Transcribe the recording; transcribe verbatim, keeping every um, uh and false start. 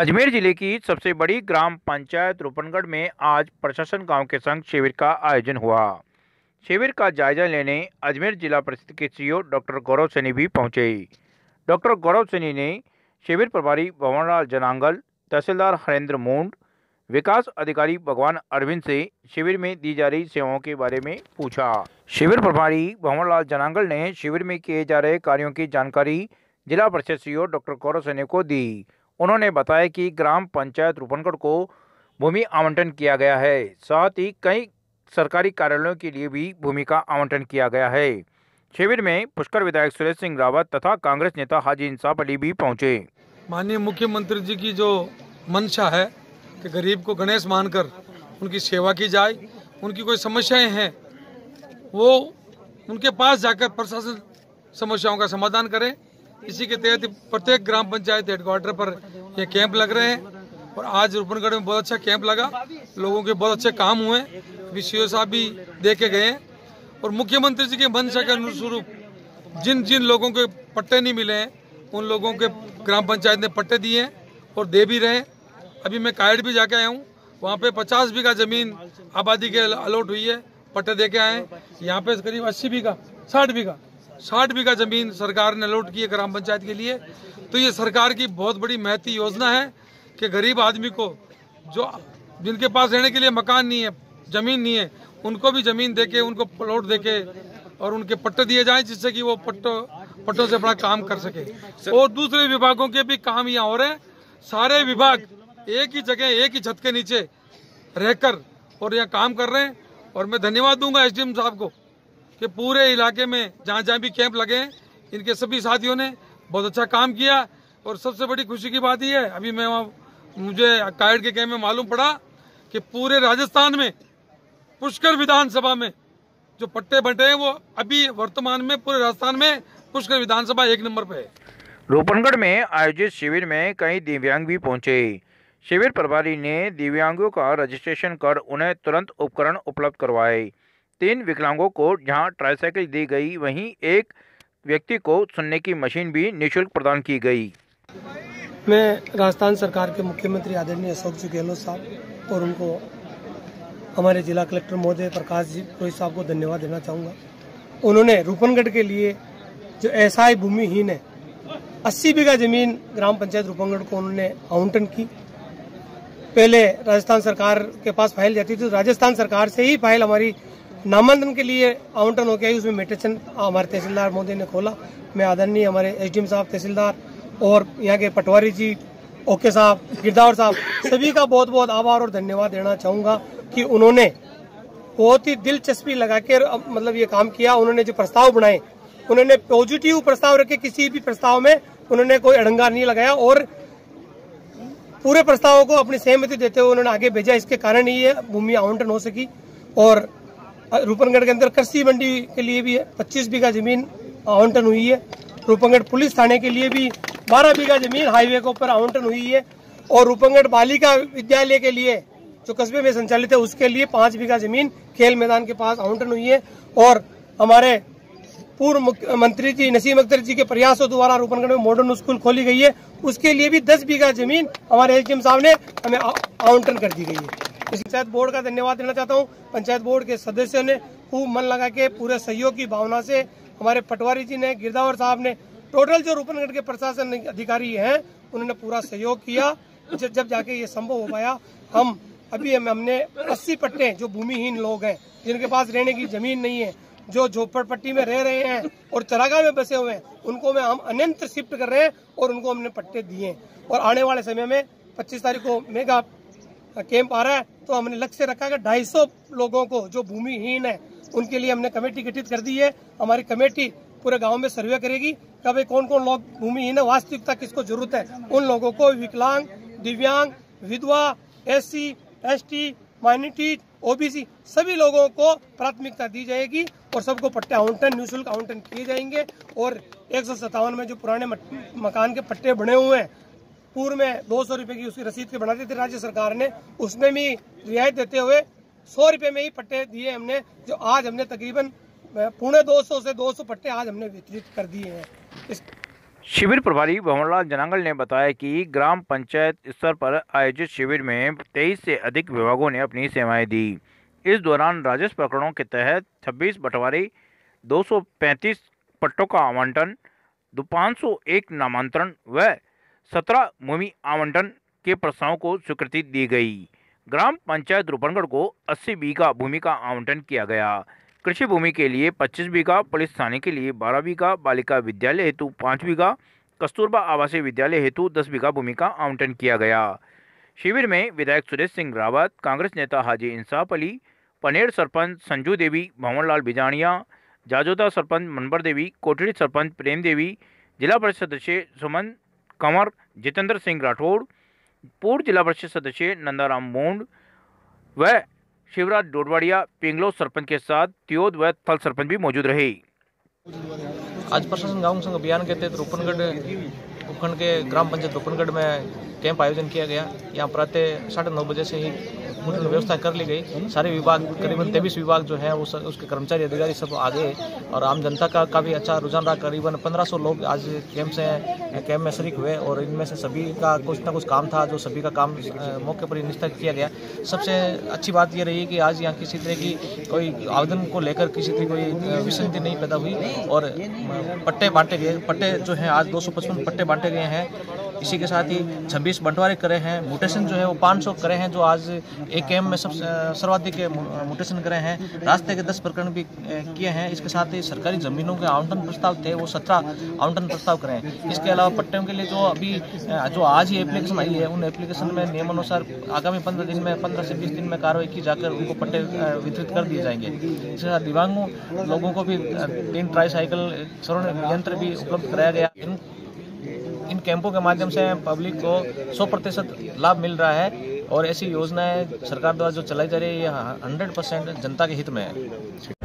अजमेर जिले की सबसे बड़ी ग्राम पंचायत रूपनगढ़ में आज प्रशासन गांव के संग शिविर का आयोजन हुआ। शिविर का जायजा लेने अजमेर जिला परिषद के सीईओ डॉक्टर गौरव सैनी भी पहुंचे। डॉक्टर गौरव सैनी ने शिविर प्रभारी भवनलाल जनांगल, तहसीलदार हरेंद्र मुंड, विकास अधिकारी भगवान अरविंद से शिविर में दी जा रही सेवाओं के बारे में पूछा। शिविर प्रभारी भंवरलाल जनांगल ने शिविर में किए जा रहे कार्यों की जानकारी जिला परिषद सीईओ डॉक्टर गौरव सैनी को दी। उन्होंने बताया कि ग्राम पंचायत रूपनगढ़ को भूमि आवंटन किया गया है, साथ ही कई सरकारी कार्यालयों के लिए भी भूमि का आवंटन किया गया है। शिविर में पुष्कर विधायक सुरेश सिंह रावत तथा कांग्रेस नेता हाजी इंसाफ अली भी पहुंचे। माननीय मुख्यमंत्री जी की जो मंशा है कि गरीब को गणेश मानकर उनकी सेवा की जाए, उनकी कोई समस्याएं हैं वो उनके पास जाकर प्रशासन समस्याओं का समाधान करे। इसी के तहत प्रत्येक ग्राम पंचायत हेडक्वार्टर पर ये कैंप लग रहे हैं और आज रूपनगढ़ में बहुत अच्छा कैंप लगा, लोगों के बहुत अच्छे काम हुए, सीओ साहब भी देखे गए हैं। और मुख्यमंत्री जी के मंशा के अनुरूप जिन जिन लोगों के पट्टे नहीं मिले हैं उन लोगों के ग्राम पंचायत ने पट्टे दिए और दे भी रहे। अभी मैं कायड़ भी जाके आया हूँ, वहाँ पे पचास बीघा जमीन आबादी के अलॉट हुई है, पट्टे दे के आए हैं। यहाँ पे करीब अस्सी बीघा साठ बीघा साठ बीघा जमीन सरकार ने अलॉट की है ग्राम पंचायत के लिए। तो ये सरकार की बहुत बड़ी महती योजना है कि गरीब आदमी को जो जिनके पास रहने के लिए मकान नहीं है, जमीन नहीं है, उनको भी जमीन देके, उनको प्लॉट देके और उनके पट्टे दिए जाएं, जिससे कि वो पट्टों पट्टों से अपना काम कर सके। और दूसरे विभागों के भी काम यहाँ हो रहे हैं। सारे विभाग एक ही जगह एक ही छत के नीचे रहकर और यहाँ काम कर रहे हैं। और मैं धन्यवाद दूंगा एस डी एम साहब को कि पूरे इलाके में जहाँ जहाँ भी कैंप लगे हैं इनके सभी साथियों ने बहुत अच्छा काम किया। और सबसे बड़ी खुशी की बात यह है, अभी मैं वहाँ मुझे कायड़ के कैंप में मालूम पड़ा कि पूरे राजस्थान में पुष्कर विधानसभा में जो पट्टे बंटे हैं वो अभी वर्तमान में पूरे राजस्थान में पुष्कर विधानसभा एक नंबर पे है। रूपनगढ़ में आयोजित शिविर में कई दिव्यांग भी पहुंचे। शिविर प्रभारी ने दिव्यांगों का रजिस्ट्रेशन कर उन्हें तुरंत उपकरण उपलब्ध करवाए। तीन विकलांगों को जहां ट्राईसाइकिल दी गई, वहीं एक व्यक्ति को सुनने की मशीन भी निःशुल्क प्रदान की गई। मैं राजस्थान सरकार के मुख्यमंत्री आदरणीय अशोक सुखेलो साहब और उनको हमारे जिला कलेक्टर महोदय प्रकाश जी रोहित साहब को धन्यवाद देना चाहूँगा। उन्होंने रूपनगढ़ के लिए जो ऐसा भूमिहीन है अस्सी बीघा जमीन ग्राम पंचायत रूपनगढ़ को उन्होंने आवंटन की। पहले राजस्थान सरकार के पास फाइल जाती थी, राजस्थान सरकार से ही फाइल हमारी नामांकन के लिए आवंटन होकर आई। उसमें मेटेशन हमारे तहसीलदार महोदय ने खोला। मैं आदरणीय हमारे एसडीएम साहब, तहसीलदार और यहाँ के पटवारी जी, ओके साहब, गिरदावर साहब, सभी का बहुत बहुत आभार और धन्यवाद देना चाहूँगा कि उन्होंने बहुत ही दिलचस्पी लगा के मतलब ये काम किया। उन्होंने जो प्रस्ताव बनाए उन्होंने पॉजिटिव प्रस्ताव रखे, किसी भी प्रस्ताव में उन्होंने कोई अड़ंगा नहीं लगाया और पूरे प्रस्तावों को अपनी सहमति देते हुए उन्होंने आगे भेजा। इसके कारण ही ये भूमि आवंटन हो सकी। और रूपनगढ़ के अंदर कृषि मंडी के लिए भी पच्चीस बीघा जमीन आवंटन हुई है। रूपनगढ़ पुलिस थाने के लिए भी बारह बीघा जमीन हाईवे के ऊपर आवंटन हुई है। और रूपनगढ़ बालिका विद्यालय के लिए जो कस्बे में संचालित है उसके लिए पांच बीघा जमीन खेल मैदान के पास आवंटन हुई है। और हमारे पूर्व मुख्यमंत्री जी नसीम अख्तर जी के प्रयासों द्वारा रूपनगढ़ में मॉडर्न स्कूल खोली गई है, उसके लिए भी दस बीघा जमीन हमारे एसडीएम साहब ने हमें आवंटन कर दी गई है। पंचायत बोर्ड का धन्यवाद देना चाहता हूँ। पंचायत बोर्ड के सदस्यों ने खूब मन लगा के पूरे सहयोग की भावना से, हमारे पटवारी जी ने, गिरदावर साहब ने, टोटल जो रूपनगढ़ के प्रशासन अधिकारी हैं उन्होंने पूरा सहयोग किया जब जाके ये संभव हो पाया। हम अभी हम हमने अस्सी पट्टे जो भूमिहीन लोग हैं, जिनके पास रहने की जमीन नहीं है, जो झोपड़पट्टी में रह रहे हैं और चरागाह में बसे हुए हैं, उनको में हम अनंत शिफ्ट कर रहे हैं और उनको हमने पट्टे दिए हैं। और आने वाले समय में पच्चीस तारीख को मेगा कैंप आ रहा है, तो हमने लक्ष्य रखा है कि ढाई सौ लोगों को जो भूमिहीन है उनके लिए हमने कमेटी गठित कर दी है। हमारी कमेटी पूरे गांव में सर्वे करेगी कि भाई कौन कौन लोग भूमिहीन है, वास्तविकता किसको जरूरत है। उन लोगों को विकलांग, दिव्यांग, विधवा, एससी, एसटी, माइनॉरिटी, ओबीसी सभी लोगों को प्राथमिकता दी जाएगी और सबको पट्टे आवंटन, निःशुल्क आवंटन किए जाएंगे। और एक सौ सत्तावन में जो पुराने मकान के पट्टे बने हुए हैं, पूर्व में दो सौ रुपए की उसकी रसीद के बनाते थे राज्य सरकार ने, उसमें भी रियायत देते हुए सौ रुपए में ही पट्टे दिए हमने, जो आज हमने तकरीबन पौने दो सौ से दो सौ पट्टे आज हमने वितरित कर दिए हैं। शिविर प्रभारी भवनलाल जनांगल ने बताया कि ग्राम पंचायत स्तर पर आयोजित शिविर में तेईस से अधिक विभागों ने अपनी सेवाएं दी। इस दौरान राजस्व प्रकरणों के तहत छब्बीस बंटवारे, दो सौ पैंतीस पट्टों का आवंटन, पाँच सौ एक नामांतरण व सत्रह भूमि आवंटन के प्रस्तावों को स्वीकृति दी गई। ग्राम पंचायत रूपनगढ़ को अस्सी बीघा भूमि का आवंटन किया गया। कृषि भूमि के लिए पच्चीस बीघा, पुलिस थाने के लिए बारह बीघा, बालिका विद्यालय हेतु पाँच बीघा, कस्तूरबा आवासीय विद्यालय हेतु दस बीघा भूमि का आवंटन किया गया। शिविर में विधायक सुरेश सिंह रावत, कांग्रेस नेता हाजी इंसाफ अली, पनेर सरपंच संजू देवी, भवनलाल बुझानिया, जाजोता सरपंच मनभर देवी, कोटडी सरपंच प्रेम देवी, जिला परिषद सदस्य सुमन कंवर, जितेंद्र सिंह राठौड़, पूर्व जिला परिषद सदस्य नंदाराम मोन्ड व शिवराज डोरवाड़िया पिंगलो सरपंच के साथ त्योद थल सरपंच भी मौजूद रहे। आज प्रशासन गांव संघ अभियान के तहत रूपनगढ़ उपखंड के ग्राम पंचायत रूपनगढ़ में कैंप आयोजन किया गया। यहाँ प्रातः साढ़े नौ बजे से ही पूर्ण व्यवस्था कर ली गई। सारे विभाग करीबन तेईस विभाग जो है वो सर, उसके कर्मचारी अधिकारी सब आ गए और आम जनता का काफ़ी अच्छा रुझान रहा। करीबन पंद्रह सौ लोग आज कैंप से कैंप में शरीक हुए और इनमें से सभी का कुछ ना कुछ काम था, जो सभी का काम मौके पर निष्ठात किया गया। सबसे अच्छी बात ये रही कि आज यहाँ किसी तरह की कोई आवेदन को लेकर किसी तरह कोई विसंगति नहीं पैदा हुई और पट्टे बांटे गए। पट्टे जो हैं आज दो सौ पचपन पट्टे बांटे गए हैं। इसी के साथ ही छब्बीस बंटवारे करे हैं। म्यूटेशन जो है वो पाँच सौ करे हैं, जो आज एक कैंप में सब सर्वाधिक म्यूटेशन करे हैं। रास्ते के दस प्रकरण भी किए हैं। इसके साथ ही सरकारी ज़मीनों के आवंटन प्रस्ताव थे वो सत्रह आवंटन प्रस्ताव करे हैं। इसके अलावा पट्टों के लिए जो अभी जो आज ही एप्लीकेशन आई है, उन एप्लीकेशन में नियमानुसार आगामी पंद्रह दिन में पंद्रह से बीस दिन में कार्रवाई की जाकर उनको पट्टे वितरित कर दिए जाएंगे। इसके साथ दिव्यांगों लोगों को भी तीन ट्राई साइकिल श्रवण यंत्र भी उपलब्ध कराया गया। इन इन कैंपों के माध्यम से पब्लिक को सौ प्रतिशत लाभ मिल रहा है और ऐसी योजनाएं सरकार द्वारा जो चलाई जा रही है ये हंड्रेड परसेंट जनता के हित में है।